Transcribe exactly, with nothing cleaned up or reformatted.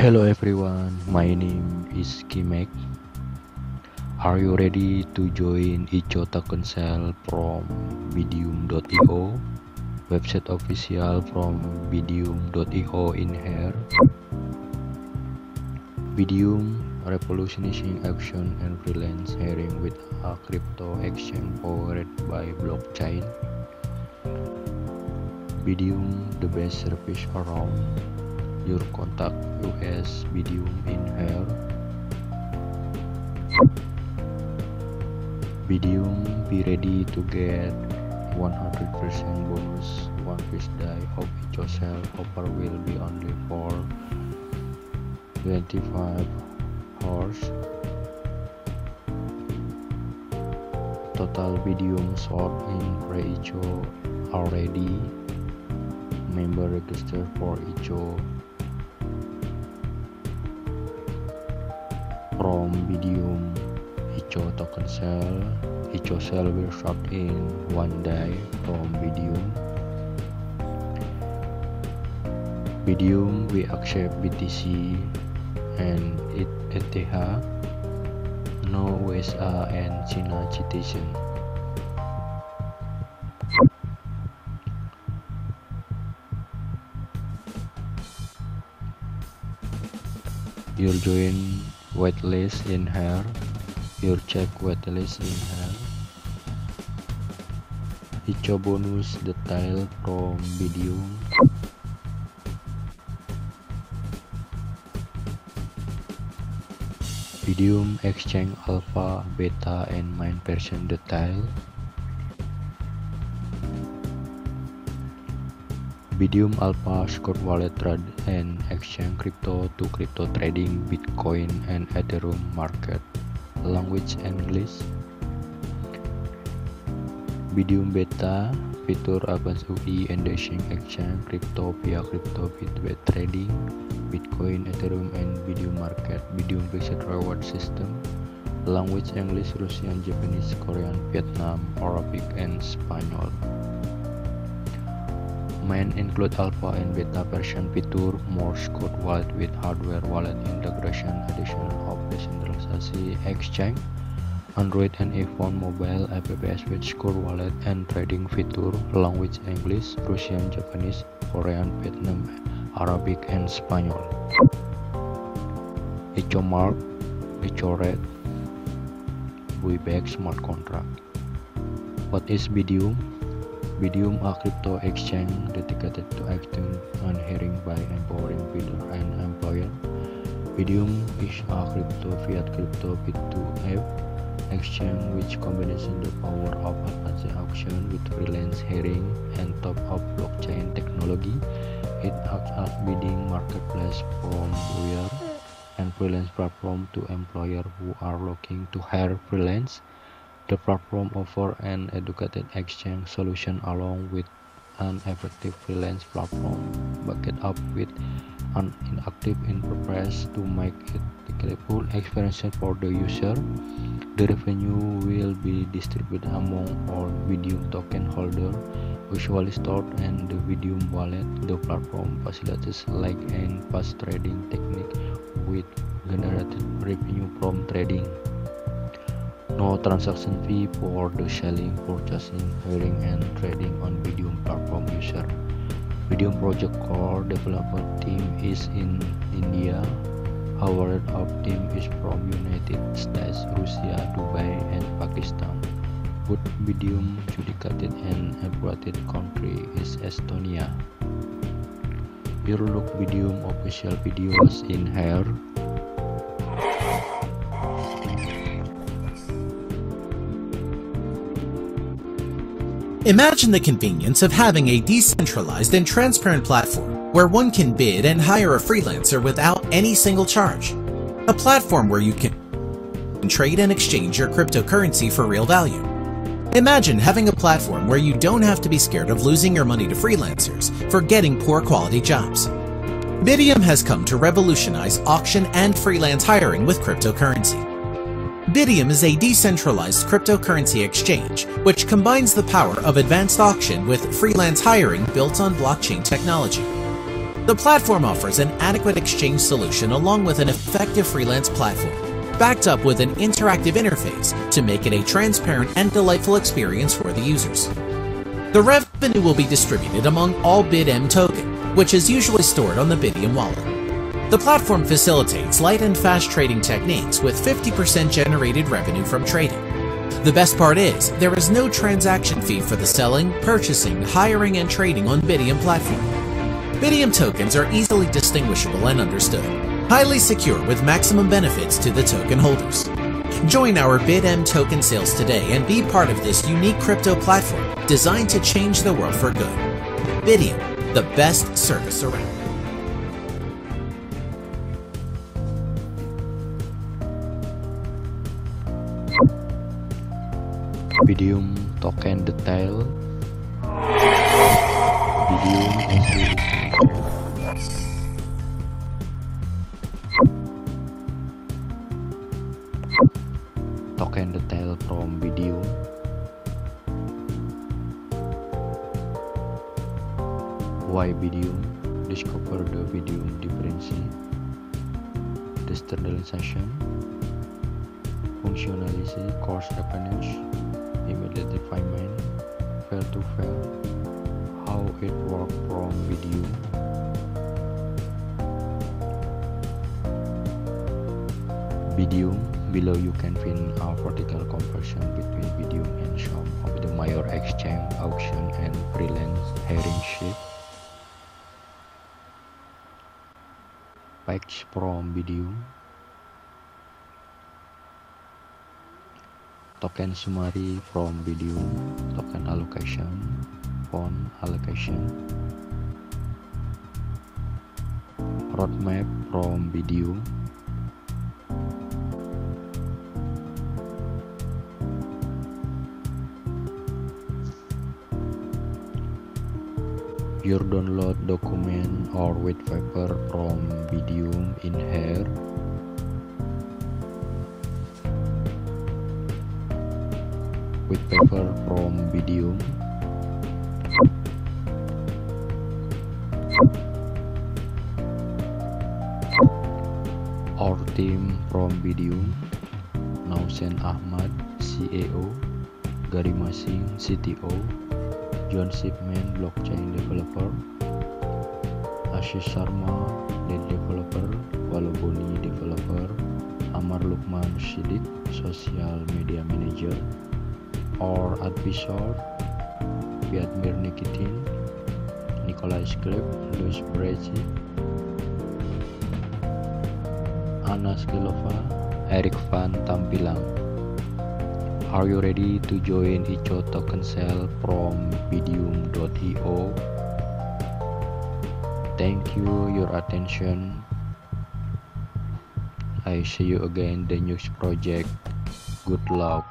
Hello everyone, my name is Kimek. Are you ready to join Ichota Council from Bidium dot i o? Website official from Bidium dot i o in here. Bidium, revolutionizing action and freelance hiring with a crypto exchange powered by blockchain. Bidium, the best service around. Your contact U S Bidium in here. Bidium, be ready to get one hundred percent bonus one fish die of yourself. Offer will be only for twenty-five hours. Total Bidium sold in pre-icho already. Member register for icho from Bidium Icho token sale. Icho sale will start in one day from Bidium. Bidium, we accept B T C and E T H, no U S A and China citizen. Your join waitlist in here. Your check waitlist in here. Icho bonus detail from Bidium. Bidium exchange alpha, beta, and main version detail. Bidium Alpha Square Wallet Trade and Exchange Crypto to Crypto Trading, Bitcoin and Ethereum Market. Language English. Bidium Beta Feature Advanced U I and Dashing Exchange Crypto via Crypto Bitwet Trading, Bitcoin, Ethereum and Bidium Market. Bidium Fixed Reward System. Language English, Russian, Japanese, Korean, Vietnam, Arabic and Spanish. Main include alpha and beta version feature, Morse code wallet with hardware wallet integration, addition of decentralized exchange, Android and iPhone mobile apps with score wallet and trading feature, language English, Russian, Japanese, Korean, Vietnam, Arabic, and Spanish. IchoMark, IchoRed, Webex smart contract. What is Bidium? Bidium, a crypto exchange dedicated to acting and hiring by empowering builder and employer. Bidium is a crypto fiat crypto B two F exchange which combines the power of advanced auction with freelance hiring and top of blockchain technology. It acts as bidding marketplace from buyer and freelance platform to employer who are looking to hire freelance. The platform offers an educated exchange solution along with an effective freelance platform, backed up with an inactive interface to make it a delightful experience for the user. The revenue will be distributed among all Bidium token holders, usually stored in the Bidium wallet. The platform facilitates like and fast trading technique with generated revenue from trading. No transaction fee for the selling, purchasing, hiring, and trading on Bidium platform user. Bidium project core developer team is in India. Our head of team is from United States, Russia, Dubai, and Pakistan. But Bidium judicated and evaluated country is Estonia. Here look Bidium official videos in here. Imagine the convenience of having a decentralized and transparent platform where one can bid and hire a freelancer without any single charge. A platform where you can trade and exchange your cryptocurrency for real value. Imagine having a platform where you don't have to be scared of losing your money to freelancers for getting poor quality jobs. Bidium has come to revolutionize auction and freelance hiring with cryptocurrency. Bidium is a decentralized cryptocurrency exchange which combines the power of advanced auction with freelance hiring built on blockchain technology. The platform offers an adequate exchange solution along with an effective freelance platform, backed up with an interactive interface to make it a transparent and delightful experience for the users. The revenue will be distributed among all BidM token, which is usually stored on the Bidium wallet. The platform facilitates light and fast trading techniques with fifty percent generated revenue from trading. The best part is, there is no transaction fee for the selling, purchasing, hiring, and trading on Bidium platform. Bidium tokens are easily distinguishable and understood, highly secure with maximum benefits to the token holders. Join our BidM token sales today and be part of this unique crypto platform designed to change the world for good. Bidium, the best service around. Bidium token detail. Bidium token detail from Bidium. Why Bidium? Discover the Bidium difference. The standardization, functionality, cost dependence, immediate deployment, fail to fail, how it works from Bidium. Bidium, below you can find a vertical comparison between Bidium and some of the major exchange, auction, and freelance hiring ship. Packs from Bidium. Token summary from Bidium, token allocation, fund allocation, roadmap from Bidium, your download document or white paper from Bidium in here. With paper from Bidium, our team from Bidium, Nausen Ahmad, C E O, Gary Masing, C T O, John Shipman, blockchain developer, Ashish Sharma, lead developer, Walaboni developer, Amar Lukman Shidit, social media manager or advisor, Vladimir Nikitin, Nikolai Skrip, Luis Brezzi, Anna Skilova, Eric Van Tampilang. Are you ready to join Ichota Council from Bidium dot i o? Thank you for your attention. I see you again in the news project. Good luck.